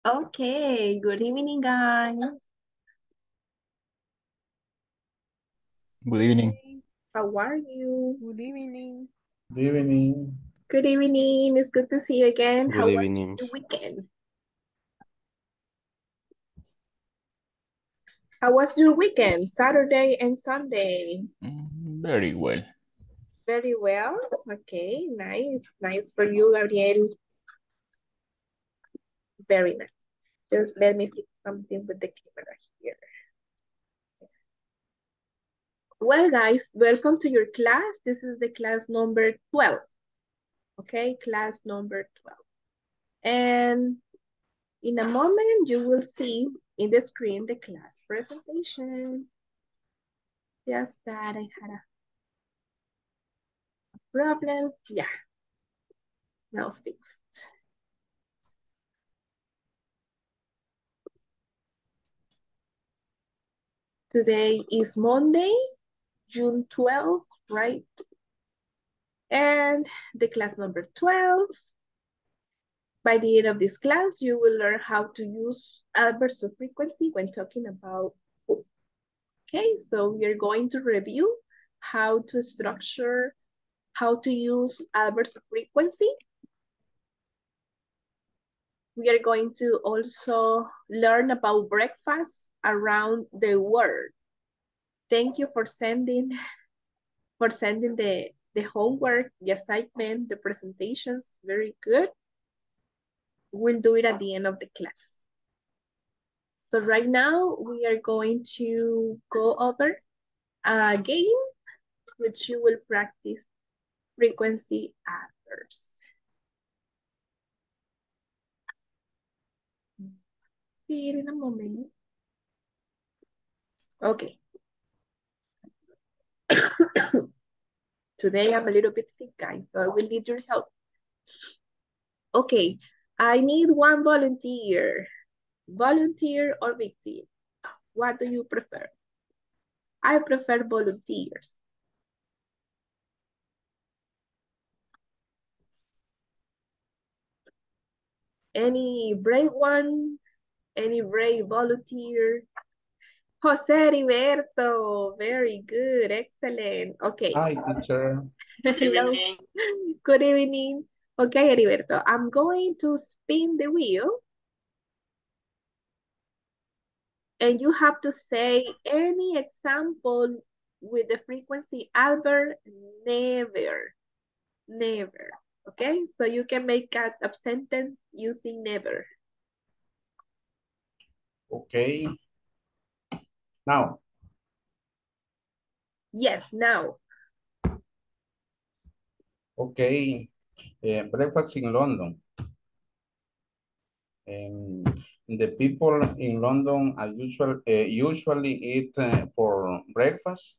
Okay, good evening, guys. Good evening. How are you? Good evening. Good evening. Good evening. It's good to see you again. Good evening. How was the weekend? How was your weekend, Saturday and Sunday? Very well. Very well. Okay, nice. Nice for you, Gabriel. Very nice. Just let me pick something with the camera here. Well, guys, welcome to your class. This is the class number 12. Okay, class number 12. And in a moment, you will see in the screen the class presentation. Just that I had a problem. Yeah, now fixed. Today is Monday, June 12th, right? And the class number 12. By the end of this class, you will learn how to use adverbs of frequency when talking about who. Okay, so we are going to review how to structure, how to use adverbs of frequency. We are going to also learn about breakfast around the world. Thank you for sending the homework, the assignment, the presentations. Very good. We'll do it at the end of the class. So right now we are going to go over a game which you will practice frequency adverbs. See it in a moment. Okay. Today I'm a little bit sick, guys, so I will need your help. Okay, I need one volunteer. Volunteer or victim? What do you prefer? I prefer volunteers. Any brave one? Any brave volunteer? Jose Heriberto, very good, excellent. Okay. Hi, teacher. Hello. Good evening. Okay, Heriberto, I'm going to spin the wheel. And you have to say any example with the frequency adverb, never. Never. Okay, so you can make a sentence using never. Okay. Now. Yes, now. Okay. Breakfast in London. The people in London are usually eat for breakfast.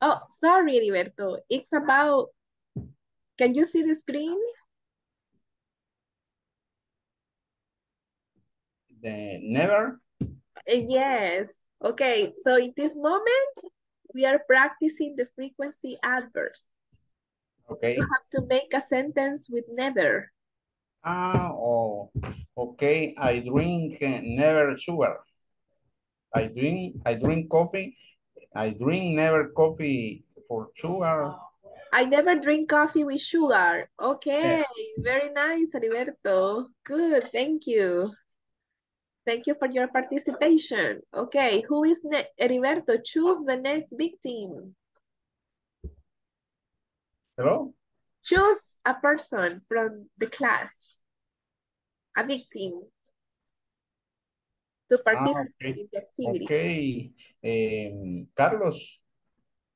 Oh, sorry, Heriberto. It's about, can you see the screen? The never? Yes. Okay, so in this moment, we are practicing the frequency adverbs. Okay. You have to make a sentence with never. Okay. I drink never sugar. I drink coffee. I drink never coffee for sugar. I never drink coffee with sugar. Okay, yeah. Very nice, Heriberto. Good, thank you. Thank you for your participation. Okay, who is next? Heriberto, choose the next victim. Hello? Choose a person from the class, a victim, to participate in the activity. Okay, Carlos.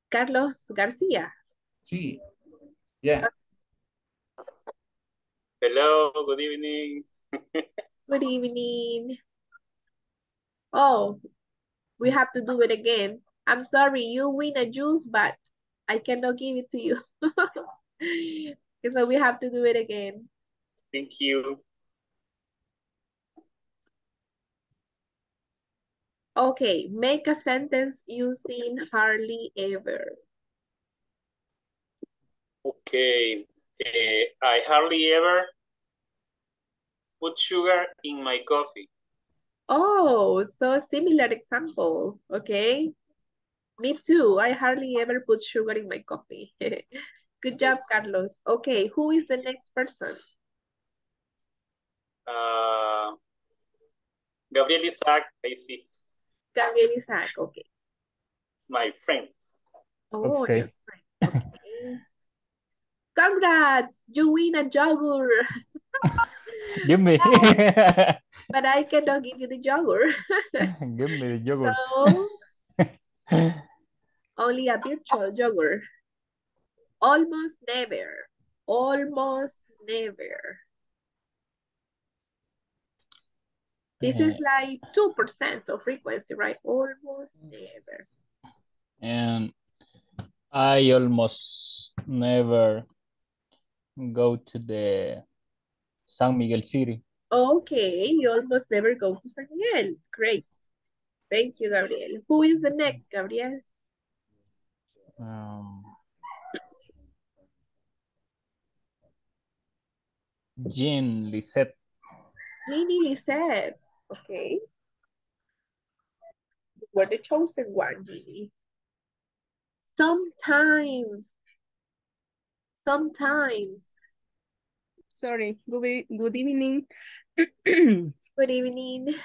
Carlos Garcia. Sí, yeah. Hello, good evening. Good evening. Oh, we have to do it again. I'm sorry, you win a juice, but I cannot give it to you. So we have to do it again. Thank you. Okay, make a sentence using hardly ever. Okay, I hardly ever put sugar in my coffee. Oh, so similar example. Okay. Me too. I hardly ever put sugar in my coffee. Good job, Carlos. Okay, who is the next person? Gabriel Isaac, I see. Gabriel Isaac, okay. It's my friend. Oh, okay. Your friend. Okay. Congrats, you win a jogger. Give me. But I cannot give you the jogger. Give me the jogger. So, only a virtual jogger. Almost never. Almost never. This is like 2% of frequency, right? Almost never. And I almost never go to the San Miguel City. Okay, you almost never go to San Miguel. Great. Thank you, Gabriel. Who is the next, Gabriel? Jean Lisette. Jeannie Lisette. Okay. You were the chosen one, Jeannie. Sometimes. Sometimes. Sorry. Good evening. Good evening.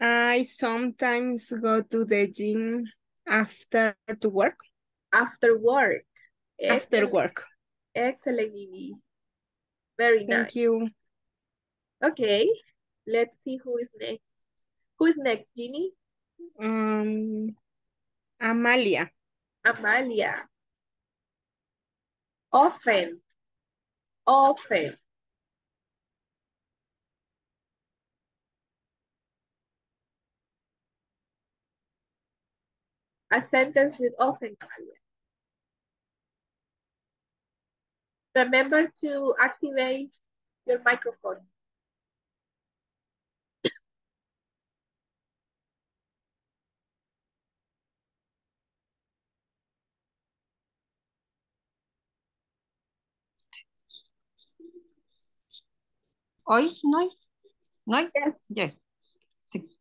I sometimes go to the gym after to work. After work. Excellent. After work. Excellent, Jeannie. Very nice. Thank you. Okay, let's see who is next. Who is next, Jeannie? Amalia. Amalia. Often. Often. A sentence with often, Amalia. Remember to activate your microphone. Hoy, no hay, no hay, yes. Yes.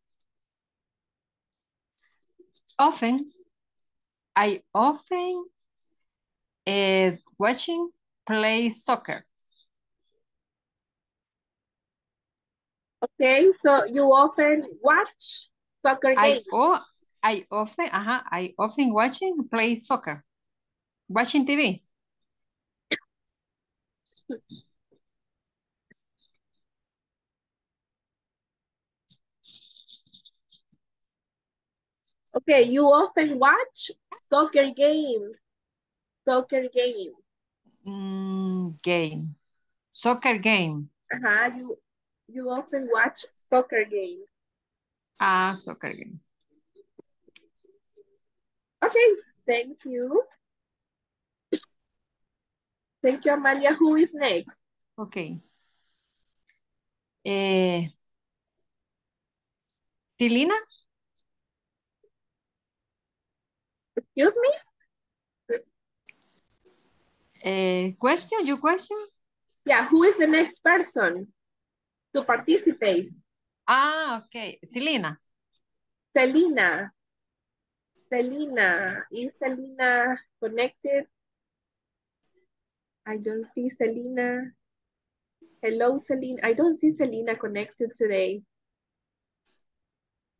Often, I often is watching play soccer. Okay, so you often watch soccer games. I often watching play soccer, watching TV. Okay, you often watch soccer game. Soccer game. Game. Soccer game. You often watch soccer game. Ah, soccer game. Okay, thank you. Thank you, Amalia. Who is next? Okay. Celina? Excuse me? Question? Your question? Yeah, who is the next person to participate? Ah, okay. Celina. Celina. Celina. Is Celina connected? I don't see Celina. Hello, Celina. I don't see Celina connected today.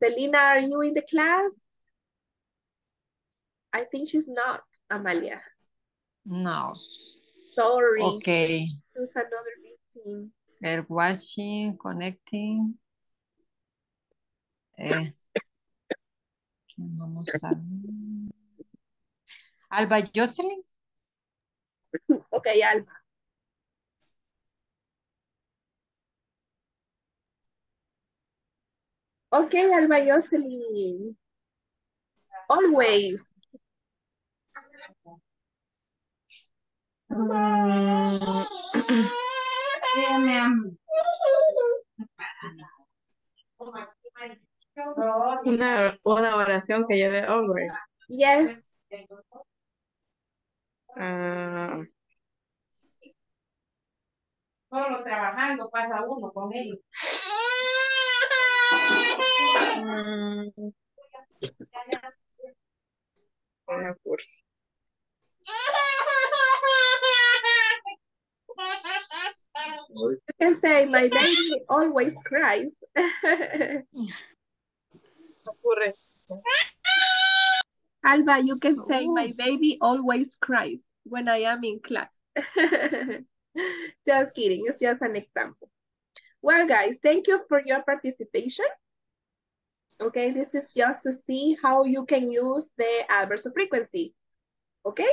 Celina, are you in the class? I think she's not, Amalia. No. Sorry. Okay. Choose another meeting. They're watching, connecting. Vamos a... Alba Yosselin. Okay, Alba. Okay, Alba Yosselin. Always. Una oración que lleve hombre. Yes. Solo trabajando pasa uno con ellos. Una curva. You can say, my baby always cries. Alba, you can say, my baby always cries when I am in class. Just kidding, it's just an example. Well, guys, thank you for your participation. Okay, this is just to see how you can use the adverbs of frequency. Okay,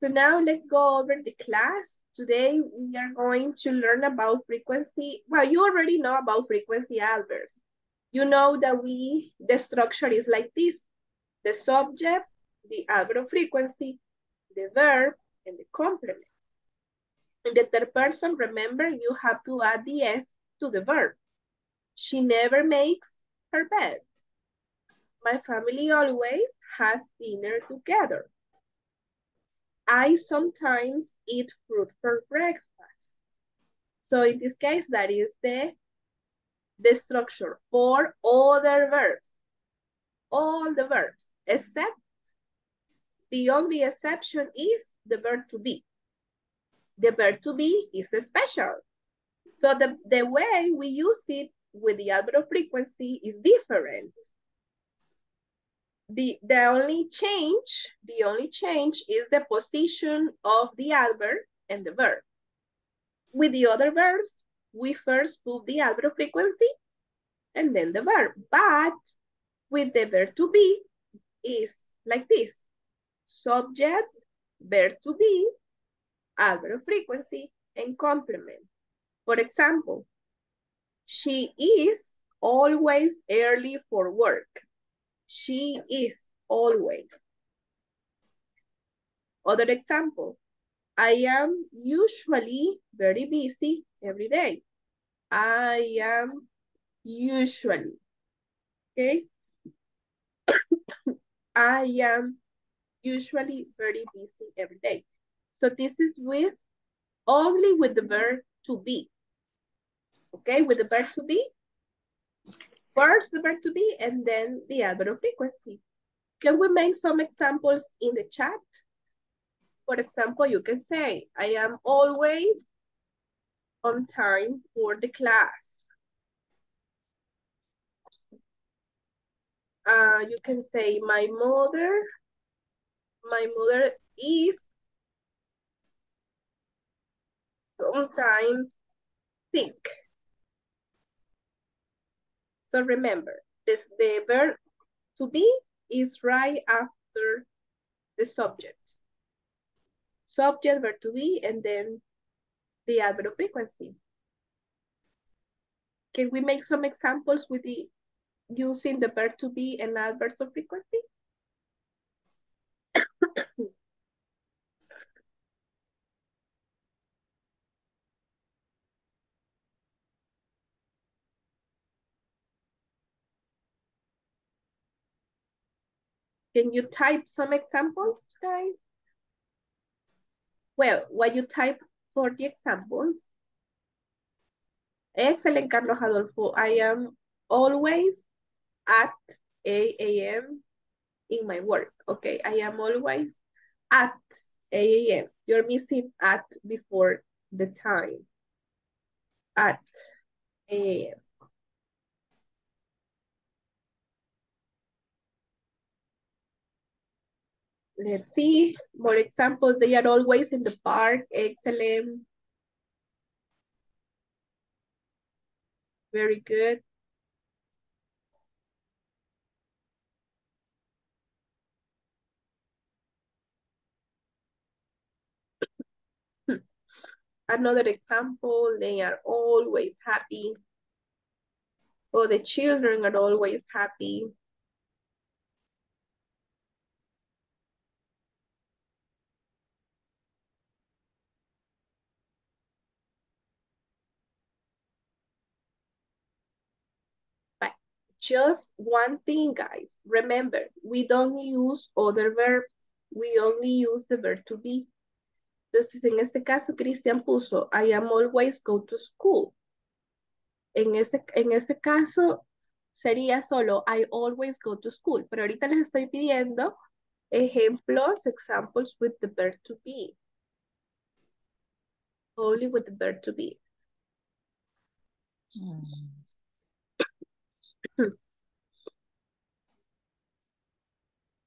so now let's go over the class. Today, we are going to learn about frequency. Well, you already know about frequency adverbs. You know that the structure is like this. The subject, the adverb of frequency, the verb, and the complement. In the third person, remember, you have to add the S to the verb. She never makes her bed. My family always has dinner together. I sometimes eat fruit for breakfast. So in this case, that is the structure for other verbs. All the verbs, except the only exception is the verb to be. The verb to be is special. So the way we use it with the adverb of frequency is different. The only change is the position of the adverb and the verb. With the other verbs, we first put the adverb of frequency and then the verb. But with the verb to be, is like this. Subject, verb to be, adverb of frequency, and complement. For example, she is always early for work. She is always. Other example, I am usually very busy every day. I am usually, okay? I am usually very busy every day. So this is with, only with the verb to be. Okay, with the verb to be. First the verb to be and then the adverb of frequency. Can we make some examples in the chat? For example, you can say, I am always on time for the class. You can say, my mother is sometimes sick. So remember, the verb to be is right after the subject. Subject, verb to be, and then the adverb of frequency. Can we make some examples with the using the verb to be and adverb of frequency? Can you type some examples, guys? Well, while you type for the examples. Excellent, Carlos Adolfo. I am always at 8 a.m. in my work. Okay, I am always at 8 a.m. You're missing at before the time. At 8 a.m. Let's see, more examples. They are always in the park. Excellent. Very good. Another example, they are always happy. Oh, the children are always happy. But just one thing, guys. Remember, we don't use other verbs. We only use the verb to be. Entonces, en este caso, Cristian puso, I am always go to school. En este caso, sería solo I always go to school. Pero ahorita les estoy pidiendo ejemplos, examples with the verb to be. Only with the verb to be.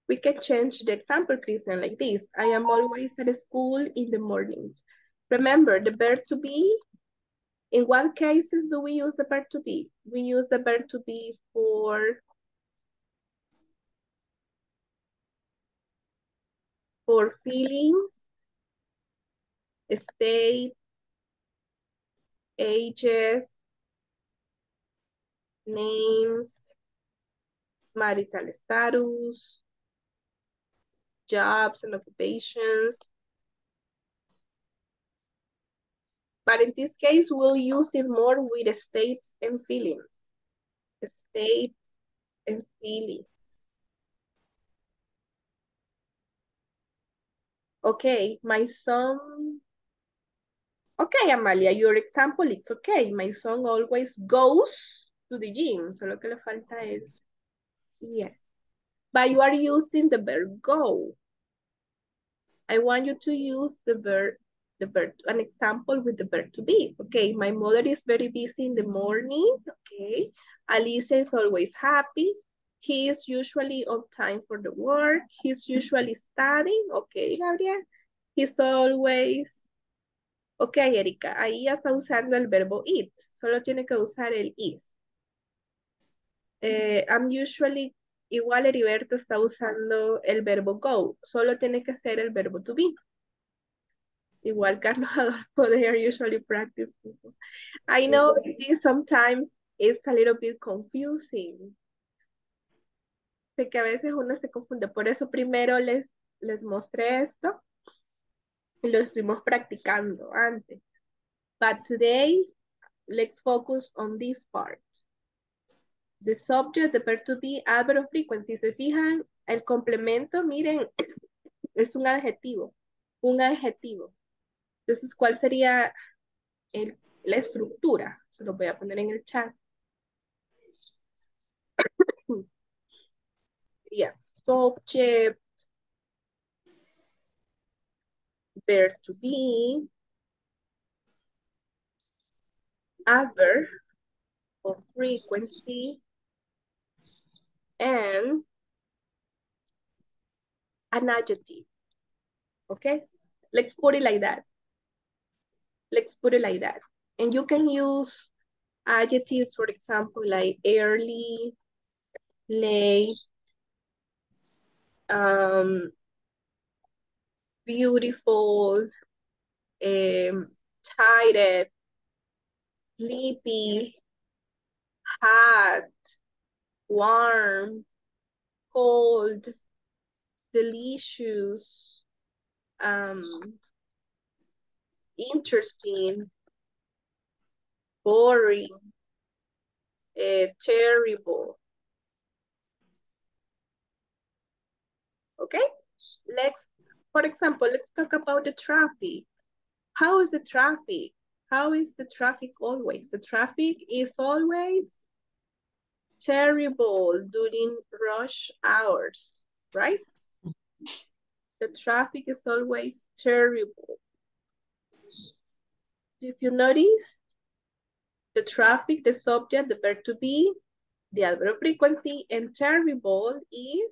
We can change the example, Christian, like this. I am always at school in the mornings. Remember, the verb to be, in what cases do we use the verb to be? We use the verb to be for feelings, state, ages, names, marital status, jobs and occupations. But in this case, we'll use it more with states and feelings. States and feelings. Okay, my son. Okay, Amalia, your example is okay. My son always goes to the gym. Solo que le falta es. Yes. But you are using the verb go. I want you to use the verb. An example with the verb to be. Okay, my mother is very busy in the morning. Okay, Alicia is always happy. He is usually on time for the work. He's usually studying. Okay, Gabriel. He's always. Okay, Erika, ahí ya está usando el verbo it. Solo tiene que usar el is. I'm usually. Igual Heriberto está usando el verbo go. Solo tiene que ser el verbo to be. Igual Carlos Adolfo, they are usually practicing. I know this sometimes is a little bit confusing. Sé que a veces uno se confunde. Por eso primero les mostré esto. Y lo estuvimos practicando antes. But today, let's focus on this part. The subject, the verb to be, adverb of frequency. Se fijan, el complemento, miren, es un adjetivo. Un adjetivo. Entonces, ¿cuál sería la estructura? Se lo voy a poner en el chat. Yes, subject, verb to be, adverb of frequency, and an adjective. Okay, let's put it like that. Let's put it like that. And you can use adjectives, for example, like early, late, beautiful, tired, sleepy, hot, warm, cold, delicious, interesting, boring, terrible. Okay, for example, let's talk about the traffic. How is the traffic? How is the traffic always? The traffic is always terrible during rush hours, right? The traffic is always terrible. If you notice, the traffic, the subject, the verb to be, the adverb of frequency, and terrible is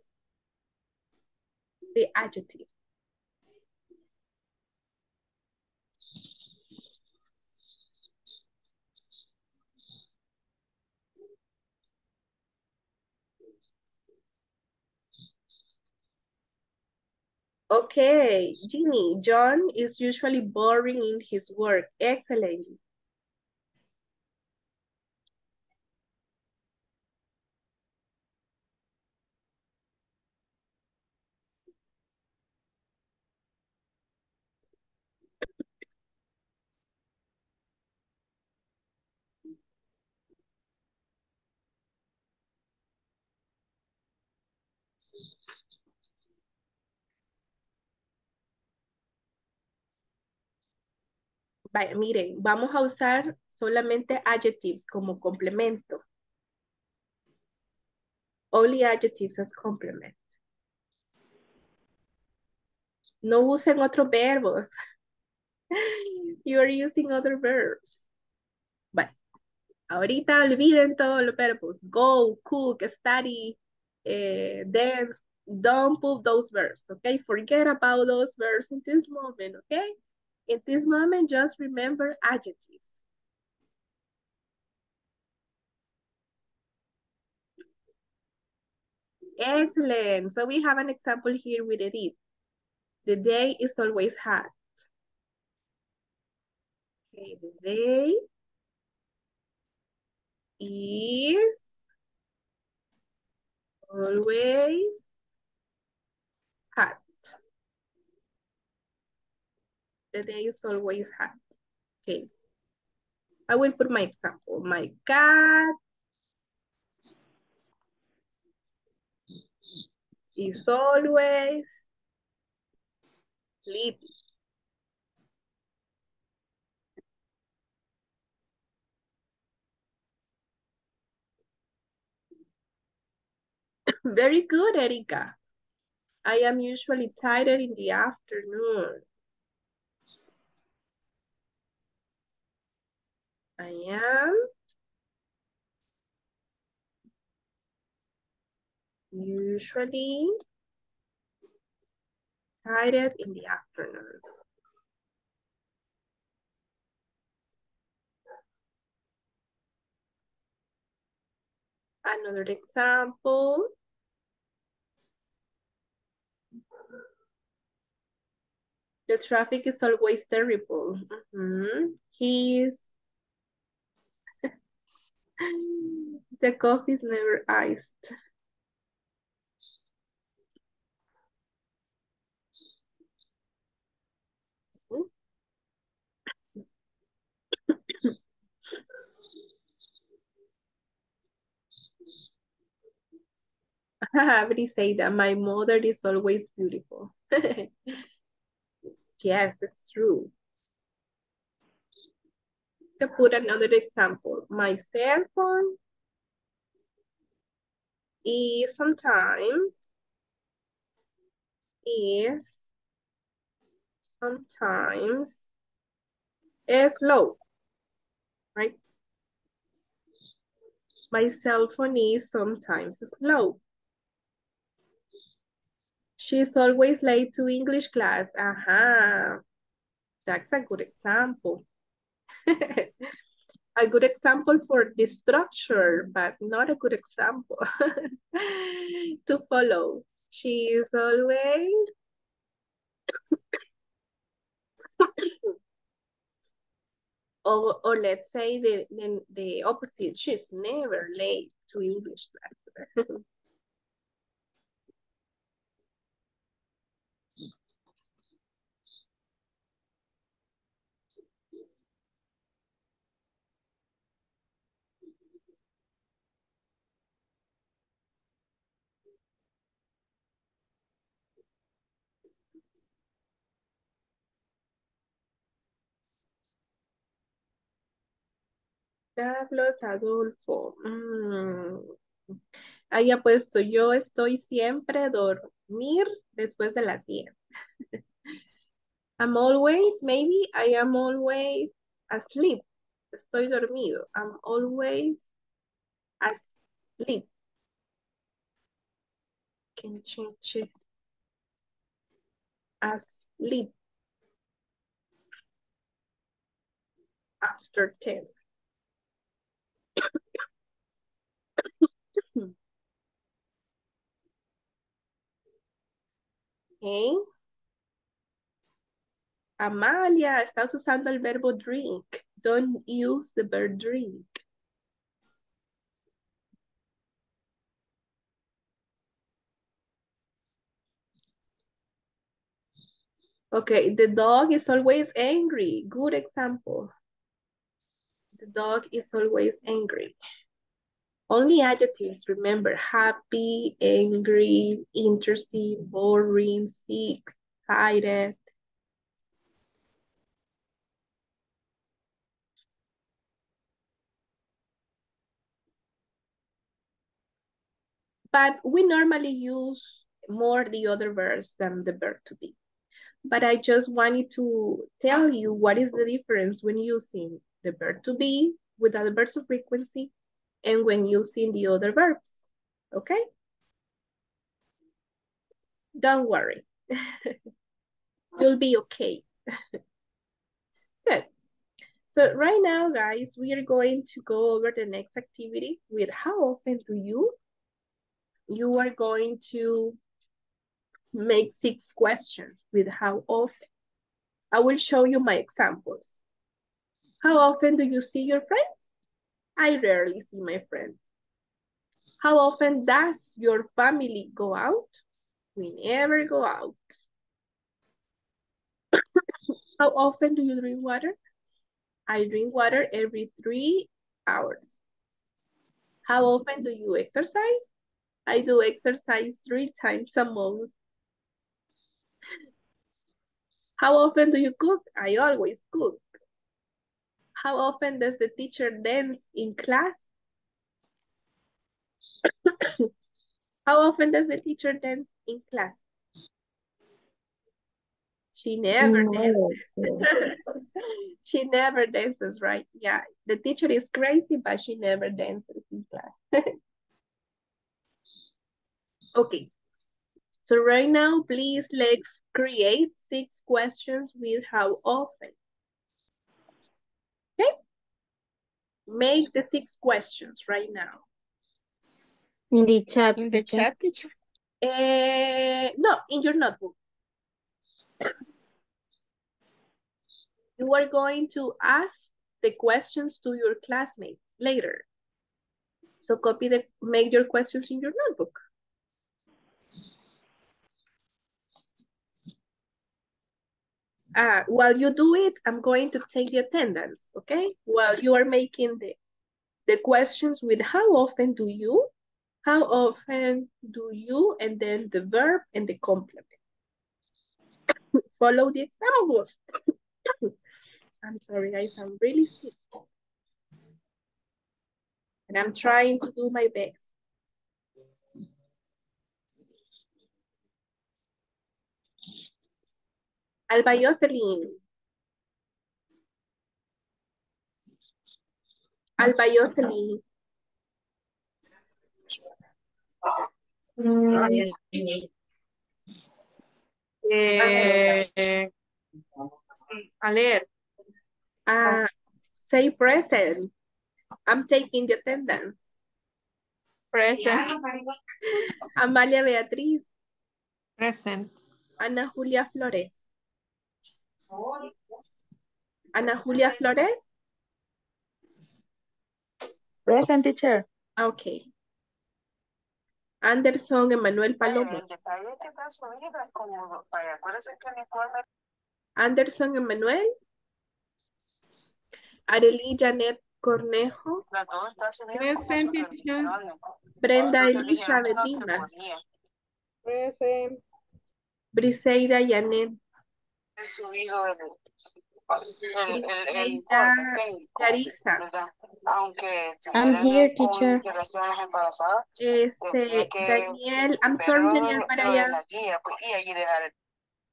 the adjective. Okay, Ginny, John is usually boring in his work. Excellent. Vaya, miren, vamos a usar solamente adjectives como complemento. Only adjectives as complement. No usen otros verbos. You are using other verbs. Bueno, ahorita olviden todos los verbos. Go, cook, study, dance. Don't put those verbs, okay? Forget about those verbs in this moment, okay? In this moment, just remember adjectives. Excellent. So we have an example here with Edith. The day is always hot. Okay, the day is always hot. The day is always hot. Okay. I will put my example. My cat is always sleepy. Very good, Erika. I am usually tired in the afternoon. I am usually tired in the afternoon. Another example. The traffic is always terrible. He's the coffee is never iced. I already say that my mother is always beautiful. Yes, that's true. To put another example, my cell phone is sometimes slow, right? My cell phone is sometimes slow. She's always late to English class. That's a good example. A good example for the structure, but not a good example to follow. She is always or let's say the opposite. She's never late to English class. Carlos Adolfo. Ahí apuesto, yo estoy siempre dormir después de las 10. I'm always, maybe I am always asleep. Estoy dormido. I'm always asleep. Can change it. Asleep. After 10. Okay. Amalia, estás usando el verbo drink. Don't use the verb drink. Okay, the dog is always angry. Good example. The dog is always angry. Only adjectives, remember, happy, angry, interesting, boring, sick, excited. But we normally use more the other verbs than the verb to be. But I just wanted to tell you what is the difference when using the verb to be with adverbs of frequency and when using the other verbs, okay? Don't worry, you'll be okay. Good. So right now, guys, we are going to go over the next activity with how often do you? You are going to make 6 questions with how often. I will show you my examples. How often do you see your friends? I rarely see my friends. How often does your family go out? We never go out. How often do you drink water? I drink water every 3 hours. How often do you exercise? I do exercise 3 times a month. How often do you cook? I always cook. How often does the teacher dance in class? How often does the teacher dance in class? She never dances. She never dances, right? Yeah, the teacher is crazy, but she never dances in class. Okay, so right now, please let's create 6 questions with how often. Okay, make the 6 questions right now. In the chat. In the chat, teacher? No, in your notebook. You are going to ask the questions to your classmates later. So copy the, make your questions in your notebook. While you do it, I'm going to take the attendance, okay? While you are making the questions with how often do you? How often do you, and then the verb and the complement. Follow the examples. I'm sorry, guys, I'm really sick. And I'm trying to do my best. Alba Yosselin. Alba Yosselin. Alert. Say present. I'm taking the attendance. Present. Amalia Beatriz. Present. Ana Julia Flores. Ana Julia Flores. Present, teacher. Okay. Anderson Emanuel Palomo. Anderson Emanuel. Arely Janet Cornejo. Present, teacher. Brenda Elizabeth Dimas. Present. Briseida Janet. Su hijo el Clarisa. Aunque I'm here, teacher. Daniel, I'm sorry, Daniel, para allá.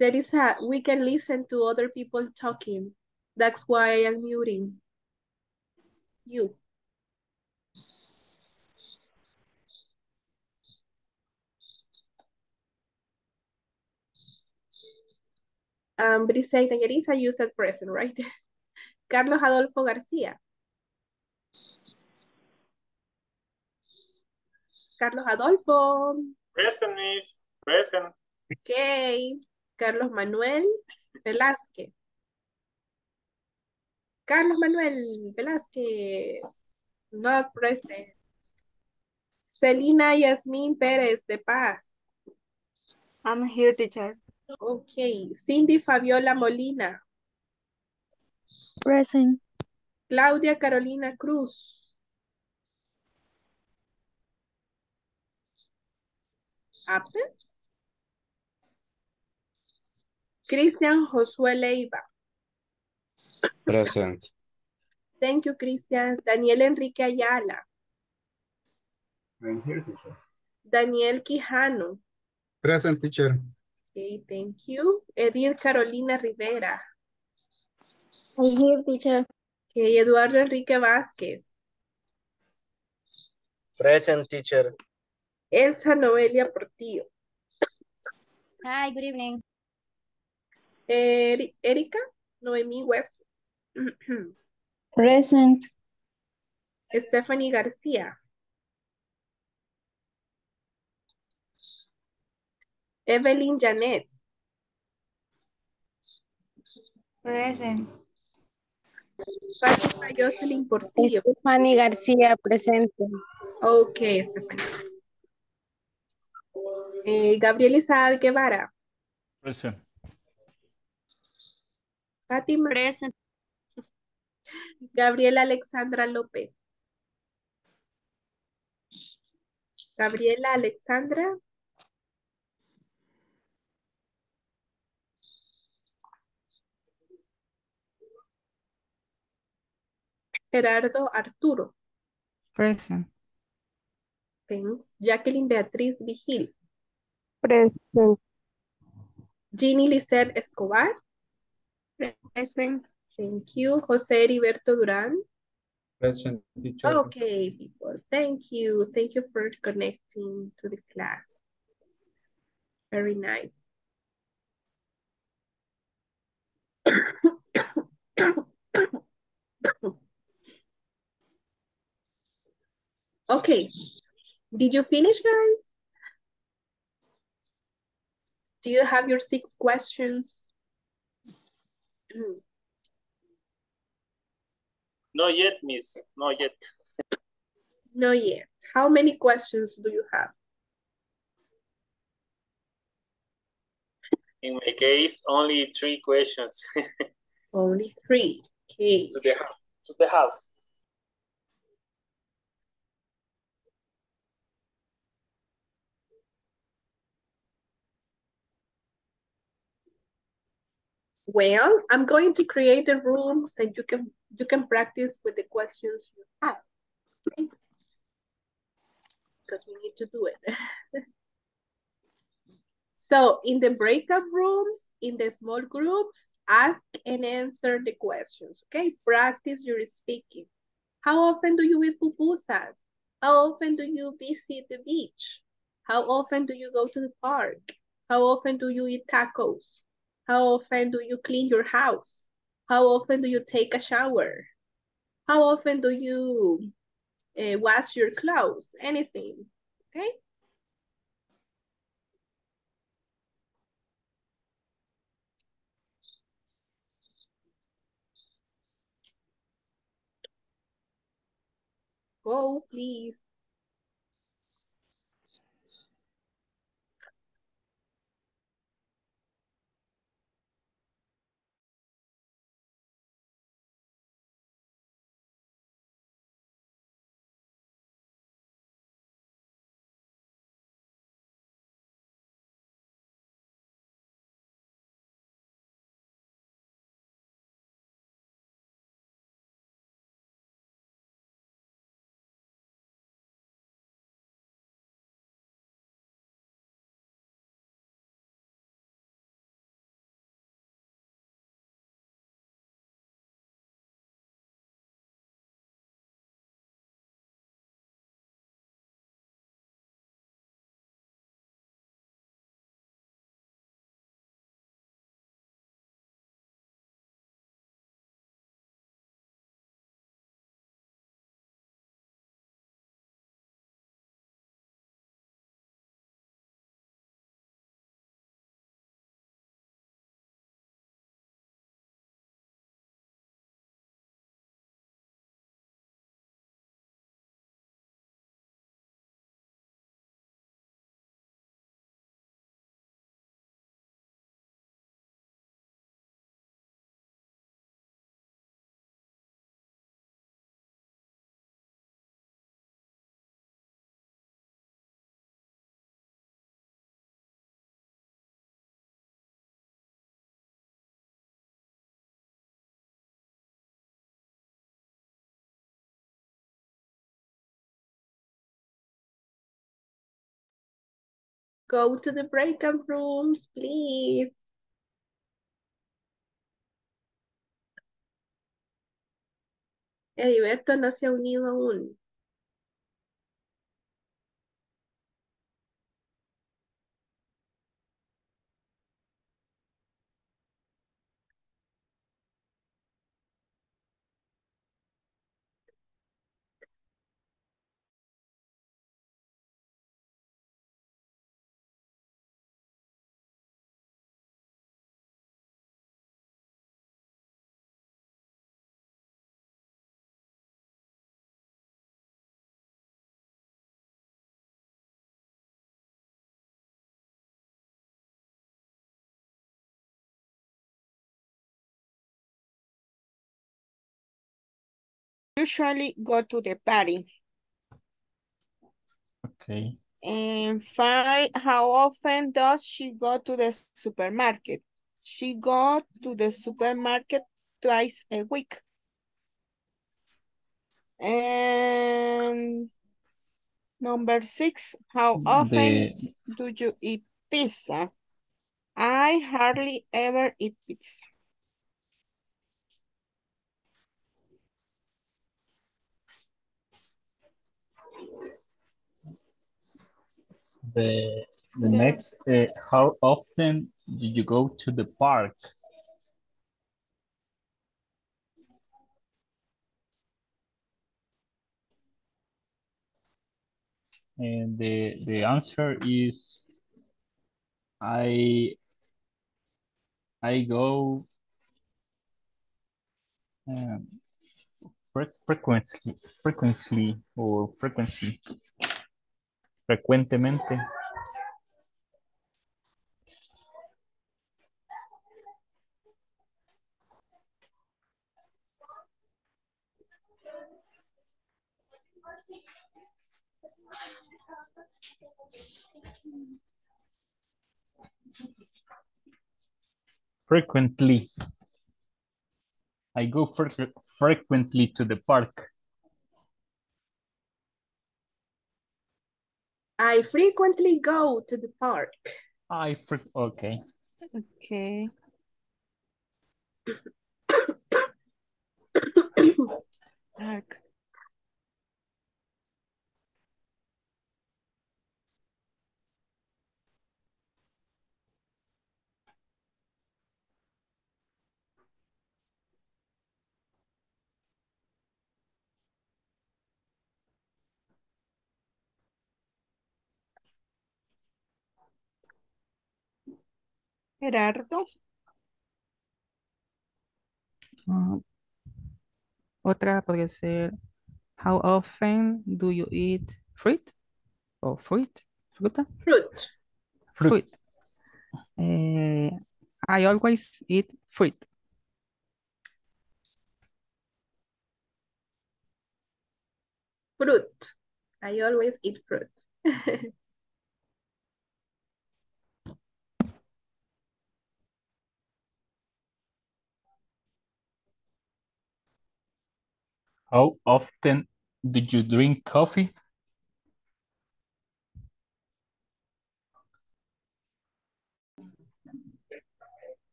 There is a, we can listen to other people talking. That's why I'm muting you. Briseida Yariza, you said present, right? Carlos Adolfo Garcia. Carlos Adolfo. Present, miss. Present. Okay. Carlos Manuel Velázquez. Carlos Manuel Velázquez. Not present. Celina Yasmin Pérez de Paz. I'm here, teacher. Okay, Cindy Fabiola Molina. Present. Claudia Carolina Cruz. Absent. Christian Josué Leiva. Present. Thank you, Christian. Daniel Enrique Ayala. I'm here, teacher. Daniel Quijano. Present, teacher. Okay, thank you. Edith Carolina Rivera. I'm here, teacher. Okay, Eduardo Enrique Vázquez. Present, teacher. Elsa Noelia Portillo. Hi, good evening. Erika Noemí West. Present. Stephanie García. Evelyn Janet. Present. Fátima Jocelyn Portillo. Stephanie García, presente. Okay, Stephanie. Gabriel Isaac Guevara. Present. Fátima. Present. Gabriela Alexandra López. Gabriela Alexandra. Gerardo Arturo. Present. Thanks. Jacqueline Beatriz Vigil. Present. Ginny Lizeth Escobar. Present. Thank you. Jose Heriberto Duran. Present, teacher. Okay, people. Thank you. Thank you for connecting to the class. Very nice. Okay. Did you finish, guys? Do you have your 6 questions? Not yet, miss. Not yet. Not yet. How many questions do you have? In my case, only 3 questions. Only 3. Okay. To the half. To the half. Well, I'm going to create the rooms and you can practice with the questions you have. Okay? Because we need to do it. So in the breakout rooms, in the small groups, ask and answer the questions. Okay, practice your speaking. How often do you eat pupusas? How often do you visit the beach? How often do you go to the park? How often do you eat tacos? How often do you clean your house? How often do you take a shower? How often do you wash your clothes? Anything, okay? Go, please. Go to the breakout rooms, please. Heriberto no se ha unido aún. Usually go to the party. Okay. And five, how often does she go to the supermarket? She goes to the supermarket twice a week. And number 6, how often do you eat pizza? I hardly ever eat pizza. The next, how often do you go to the park? And the answer is, I go frecuentemente. Frequently. I go frequently to the park. I frequently go to the park. Okay. Okay. Park. Gerardo. Otra podría ser, how often do you eat fruit? O fruit, fruta? Fruit. I always eat fruit. I always eat fruit. How often did you drink coffee?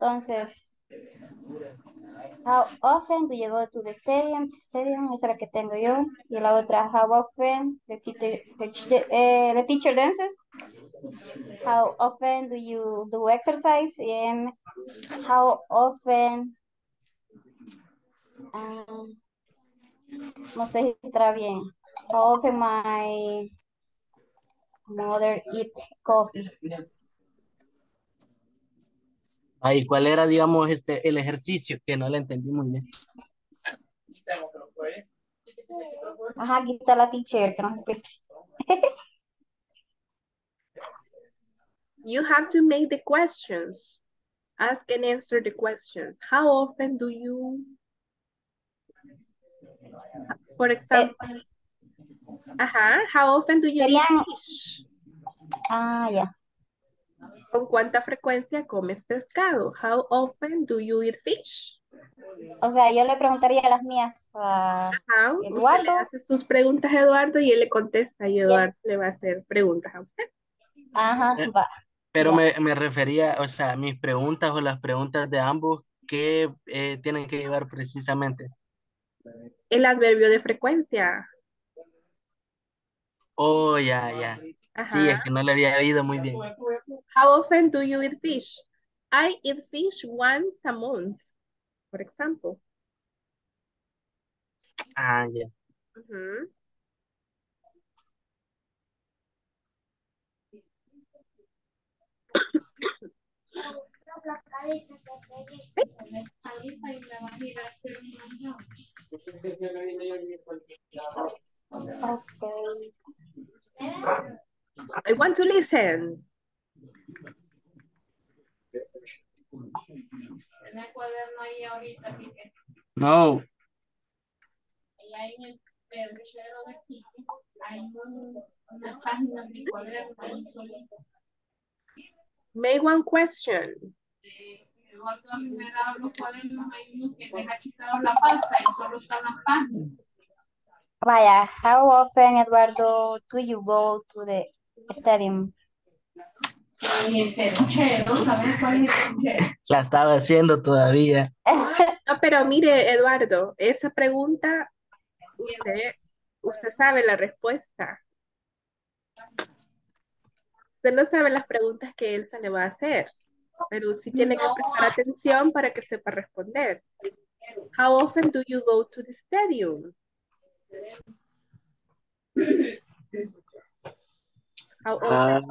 Entonces, how often do you go to the stadium? Stadium es la que tengo yo. Y la otra, how often the teacher dances? How often do you do exercise? And how often, no sé si estará bien. How often my mother eats coffee. Ahí, ¿cuál era, digamos, el ejercicio? Que no le entendí muy bien. Ajá, aquí está la teacher. Que no sé. You have to make the questions. Ask and answer the questions. How often do you, for example, how often do you eat? Yeah. ¿Con cuánta frecuencia comes pescado? How often do you eat fish? O sea, yo le preguntaría las mías a Eduardo. Usted le hace sus preguntas a Eduardo y él le contesta y Eduardo le va a hacer preguntas a usted. Ajá, va. Pero me refería, o sea, mis preguntas o las preguntas de ambos, ¿qué tienen que llevar precisamente? El adverbio de frecuencia. Oh, ya. Ajá. Sí, es que no le había oído muy bien. How often do you eat fish? I eat fish once a month, for example. Ah, ya. Yeah. Uh-huh. Okay. I want to listen. No. Make one question. Vaya, how often, Eduardo, do you go to the stadium? La estaba haciendo todavía. No, pero mire, Eduardo, esa pregunta, usted sabe la respuesta. Usted no sabe las preguntas que él se le va a hacer, pero sí tiene que prestar atención para que sepa responder. How often do you go to the stadium? How often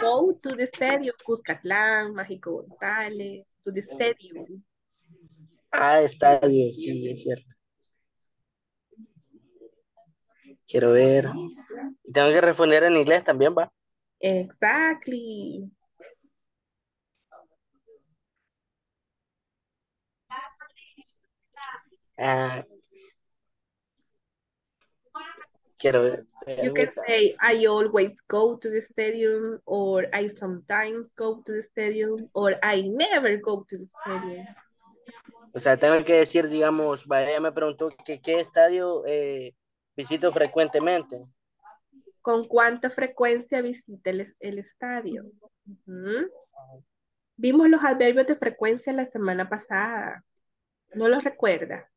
go to the stadium? Cuscatlán, Mágico González, to the stadium. Ah, estadio, sí, es cierto. Quiero ver. Tengo que responder en inglés también, ¿va? Exactly. Quiero ver. You can say, I always go to the stadium, or I sometimes go to the stadium, or I never go to the stadium. O sea, tengo que decir, digamos, ella me preguntó que qué estadio visito frecuentemente. ¿Con cuánta frecuencia visita el estadio? Uh-huh. Vimos los adverbios de frecuencia la semana pasada. ¿No los recuerda?